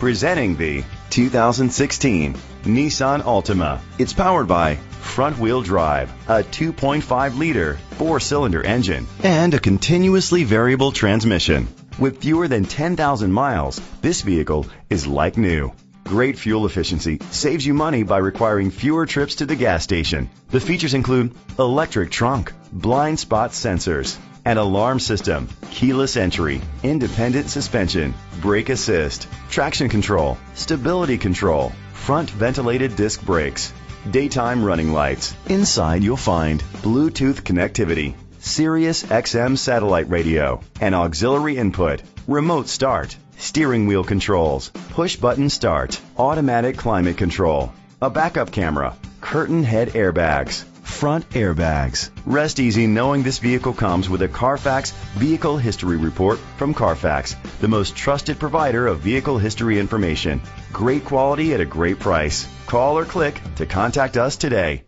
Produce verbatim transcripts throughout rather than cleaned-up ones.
Presenting the two thousand sixteen Nissan Altima. It's powered by front-wheel drive, a two point five liter four-cylinder engine, and a continuously variable transmission. With fewer than ten thousand miles, this vehicle is like new. Great fuel efficiency saves you money by requiring fewer trips to the gas station. The features include electric trunk, blind spot sensors, an alarm system, keyless entry, independent suspension, brake assist, traction control, stability control, front ventilated disc brakes, daytime running lights. Inside you'll find Bluetooth connectivity, Sirius X M satellite radio, an auxiliary input, remote start, steering wheel controls, push button start, automatic climate control, a backup camera, curtain head airbags, front airbags. Rest easy knowing this vehicle comes with a Carfax Vehicle History Report from Carfax, the most trusted provider of vehicle history information. Great quality at a great price. Call or click to contact us today.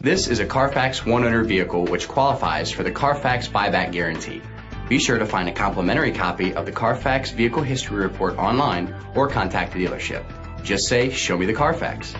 This is a Carfax One Owner vehicle which qualifies for the Carfax Buyback Guarantee. Be sure to find a complimentary copy of the Carfax Vehicle History Report online or contact the dealership. Just say, "Show me the Carfax."